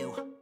you.